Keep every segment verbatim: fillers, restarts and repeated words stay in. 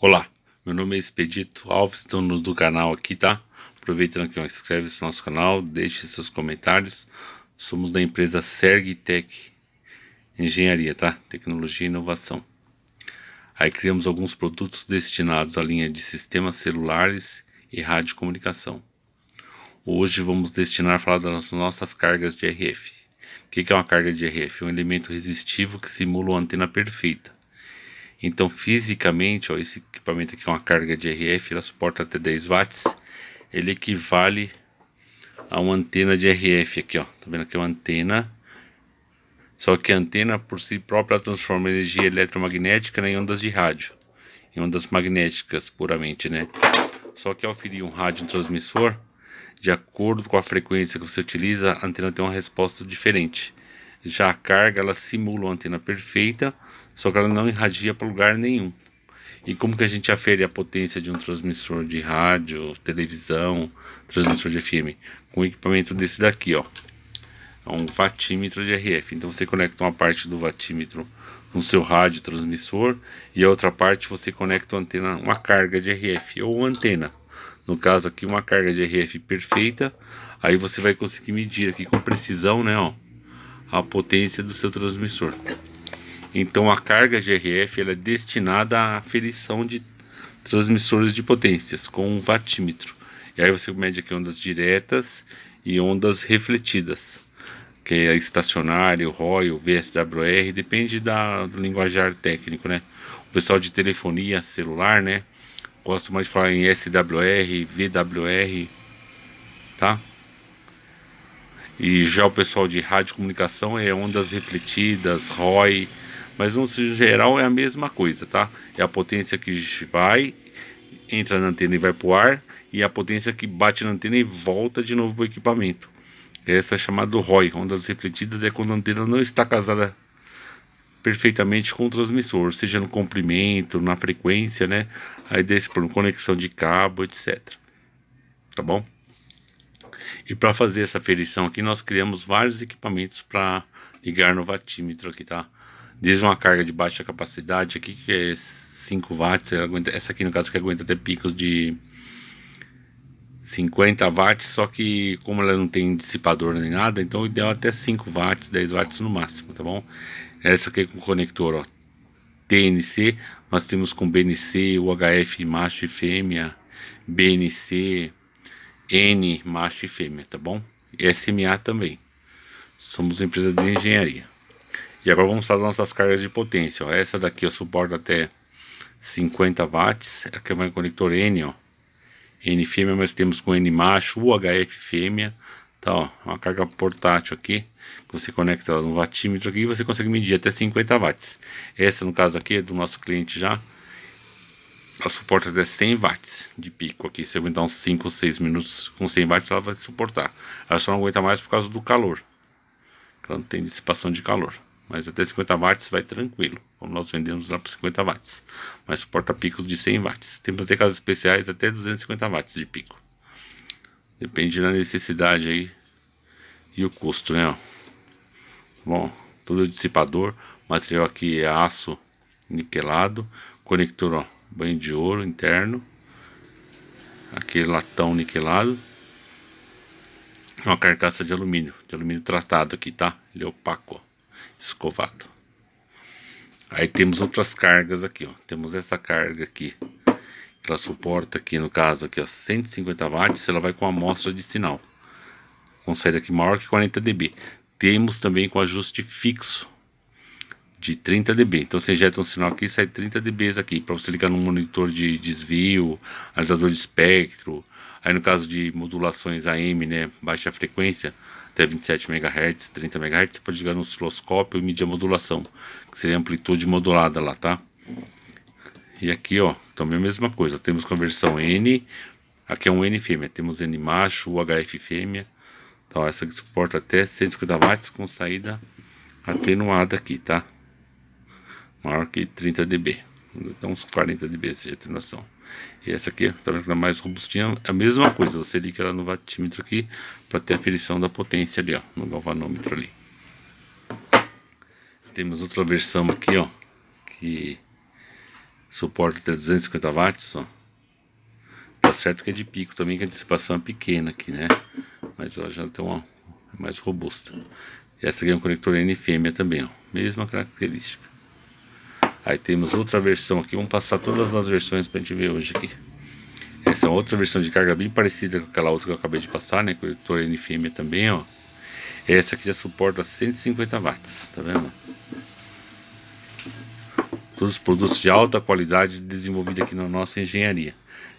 Olá, meu nome é Expedito Alves, dono do canal aqui, tá? Aproveitando que inscreve-se no nosso canal, deixe seus comentários. Somos da empresa SergTech Engenharia, tá? Tecnologia e inovação. Aí criamos alguns produtos destinados à linha de sistemas celulares e radiocomunicação. Hoje vamos destinar a falar das nossas cargas de R F. O que é uma carga de R F? É um elemento resistivo que simula uma antena perfeita. Então, fisicamente, ó, esse equipamento aqui é uma carga de R F, ela suporta até dez watts. Ele equivale a uma antena de R F aqui, ó. Tá vendo que é uma antena. Só que a antena por si própria transforma energia eletromagnética, né, em ondas de rádio, em ondas magnéticas puramente, né? Só que ao ferir um rádio transmissor, de acordo com a frequência que você utiliza, a antena tem uma resposta diferente. Já a carga, ela simula uma antena perfeita, só que ela não irradia para lugar nenhum. E como que a gente afere a potência de um transmissor de rádio, televisão, transmissor de F M? Com um equipamento desse daqui, ó. É um vatímetro de R F. Então você conecta uma parte do vatímetro no seu rádio transmissor e a outra parte você conecta uma, antena, uma carga de R F ou uma antena. No caso aqui, uma carga de R F perfeita. Aí você vai conseguir medir aqui com precisão, né, ó, a potência do seu transmissor. Então a carga de R F ela é destinada à aferição de transmissores de potências com um vatímetro. E aí você mede aqui ondas diretas e ondas refletidas, que é estacionário, R O I, V S W R, depende da, do linguajar técnico, né? O pessoal de telefonia celular, né, gosto mais de falar em S W R, V W R, tá? E já o pessoal de radiocomunicação é ondas refletidas, R O I, mas no geral é a mesma coisa, tá? É a potência que vai, entra na antena e vai pro ar, e a potência que bate na antena e volta de novo pro equipamento. Essa é chamada R O I, ondas refletidas, é quando a antena não está casada perfeitamente com o transmissor, seja no comprimento, na frequência, né? Aí desse por conexão de cabo, etcétera. Tá bom? E para fazer essa aferição aqui, nós criamos vários equipamentos para ligar no vatímetro aqui, tá? Desde uma carga de baixa capacidade aqui, que é cinco watts, ela aguenta, essa aqui no caso que aguenta até picos de cinquenta watts, só que como ela não tem dissipador nem nada, então o ideal é até cinco watts, dez watts no máximo, tá bom? Essa aqui é com conector, ó, T N C, nós temos com B N C, U H F macho e fêmea, B N C, N macho e fêmea, tá bom? E S M A também. Somos uma empresa de engenharia. E agora vamos fazer nossas cargas de potência, ó. Essa daqui eu suporto até cinquenta watts, aqui vai o conector N, ó. N fêmea, mas temos com N macho, U H F fêmea, tá, ó, uma carga portátil aqui, que você conecta ela no vatímetro aqui e você consegue medir até cinquenta watts. Essa no caso aqui é do nosso cliente já, ela suporta até cem watts de pico aqui, se eu aguentar uns cinco ou seis minutos com cem watts ela vai suportar. Ela só não aguenta mais por causa do calor, ela não tem dissipação de calor, mas até cinquenta watts vai tranquilo, como nós vendemos lá por cinquenta watts, mas suporta picos de cem watts, temos até casos especiais até duzentos e cinquenta watts de pico, depende da necessidade aí e o custo, né, ó. Bom, todo dissipador, material aqui é aço niquelado, conector, ó, banho de ouro interno, aquele latão niquelado, uma carcaça de alumínio, de alumínio tratado aqui, tá? Ele é opaco, escovado. Aí temos outras cargas aqui, ó. Temos essa carga aqui, que ela suporta aqui no caso aqui, ó, cento e cinquenta watts, ela vai com amostra de sinal, com saída aqui maior que quarenta decibéis. Temos também com ajuste fixo de trinta decibéis. Então você injeta um sinal aqui e sai trinta decibéis aqui, para você ligar no monitor de desvio, analisador de espectro. Aí no caso de modulações A M, né, baixa frequência, até vinte e sete megahertz, trinta megahertz, você pode ligar no osciloscópio e medir a modulação, que seria a amplitude modulada lá, tá? E aqui, ó, também a mesma coisa, temos conversão N, aqui é um N fêmea, temos N macho, U H F fêmea. Então essa aqui suporta até cento e cinquenta watts com saída atenuada aqui, tá? Maior que trinta decibéis, então uns quarenta decibéis de atenuação. E essa aqui, tá vendo que é mais robustinha, a mesma coisa, você liga ela no vatímetro aqui para ter a aferição da potência ali, ó, no galvanômetro ali. Temos outra versão aqui, ó, que suporta até duzentos e cinquenta watts, ó. Tá certo que é de pico também, que a dissipação é pequena aqui, né? Mas ela já tem uma mais robusta. E essa aqui é um conector N fêmea também, ó. Mesma característica. Aí temos outra versão aqui. Vamos passar todas as versões pra gente ver hoje aqui. Essa é outra versão de carga bem parecida com aquela outra que eu acabei de passar, né? Conector N fêmea também, ó. Essa aqui já suporta cento e cinquenta watts, tá vendo? Todos os produtos de alta qualidade desenvolvidos aqui na nossa engenharia.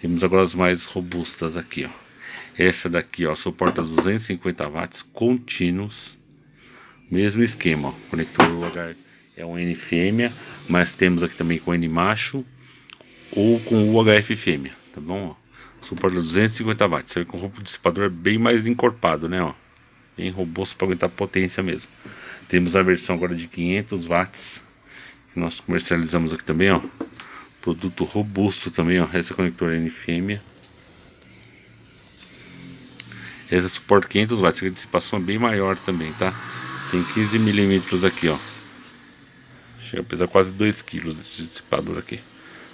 Temos agora as mais robustas aqui, ó. Essa daqui, ó, suporta duzentos e cinquenta watts contínuos. Mesmo esquema, ó. Conector é um N fêmea, mas temos aqui também com N macho ou com U H F fêmea, tá bom? Ó. Suporta duzentos e cinquenta watts. Você vê que o dissipador é bem mais encorpado, né, ó. Bem robusto para aguentar potência mesmo. Temos a versão agora de quinhentos watts. Que nós comercializamos aqui também, ó. Produto robusto também, ó. Essa é conector N fêmea. Essa suporta quinhentos watts. A dissipação é bem maior também, tá? Tem quinze milímetros aqui, ó. Chega a pesar quase dois quilos esse dissipador aqui.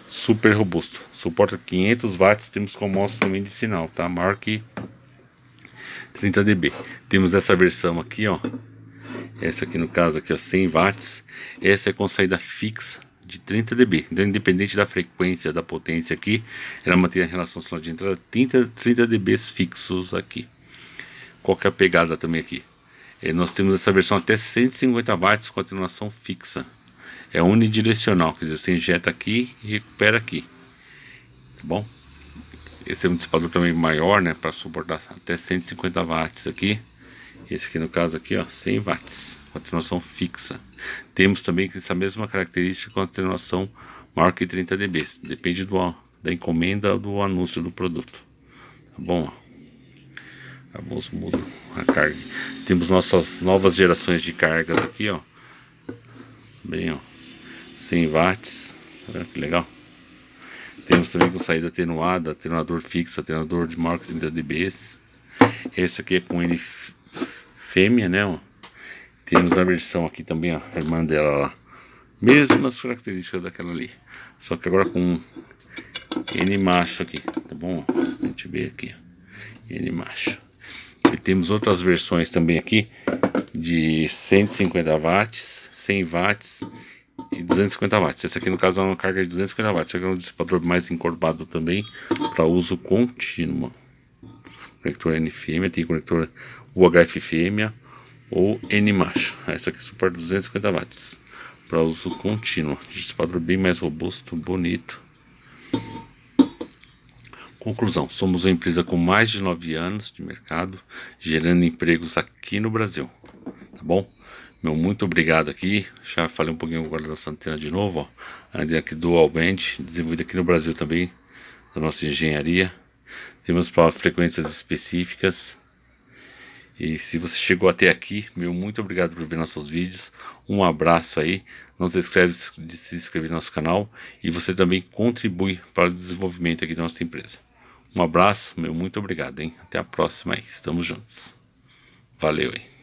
Super robusto. Suporta quinhentos watts. Temos com amostra também de sinal, tá? Maior que trinta decibéis. Temos essa versão aqui, ó. Essa aqui no caso aqui, ó, cem watts. Essa é com saída fixa de trinta decibéis. Então, independente da frequência, da potência aqui, ela mantém a relação sinal de entrada trinta, trinta decibéis fixos aqui. Qual que é a pegada também aqui? É, nós temos essa versão até cento e cinquenta watts com atenuação fixa. É unidirecional, quer dizer, você injeta aqui e recupera aqui. Tá bom? Esse é um dissipador também maior, né, para suportar até cento e cinquenta watts aqui. Esse aqui no caso aqui, ó, cem watts, com atenuação fixa. Temos também essa mesma característica com atenuação maior que trinta decibéis. Depende do, da encomenda ou do anúncio do produto. Tá bom? Ó. Vamos mudar a carga. Temos nossas novas gerações de cargas aqui, ó. Bem, ó, cem watts. Tá vendo que legal? Temos também com saída atenuada, atenuador fixo, atenuador de maior que trinta decibéis. Esse aqui é com N fêmea, né, ó. Temos a versão aqui também, ó, a irmã dela lá. Mesmas características daquela ali. Só que agora com N macho aqui, tá bom? A gente vê aqui, ó, N macho. E temos outras versões também aqui de cento e cinquenta watts, cem watts e duzentos e cinquenta watts. Essa aqui no caso é uma carga de duzentos e cinquenta watts. Essa aqui é um dissipador mais encorpado também para uso contínuo. Conector N fêmea, tem conector U H F fêmea ou N macho. Essa aqui suporta duzentos e cinquenta watts para uso contínuo. Dissipador bem mais robusto, bonito. Conclusão: somos uma empresa com mais de nove anos de mercado, gerando empregos aqui no Brasil. Tá bom? Meu muito obrigado aqui. Já falei um pouquinho agora da nossa antena de novo, ó. A antena aqui do Alband, desenvolvida aqui no Brasil também, da nossa engenharia. Temos para frequências específicas. E se você chegou até aqui, meu muito obrigado por ver nossos vídeos. Um abraço aí. Não se esquece de se inscrever no nosso canal. E você também contribui para o desenvolvimento aqui da nossa empresa. Um abraço, meu muito obrigado, hein? Até a próxima aí. Estamos juntos. Valeu, hein?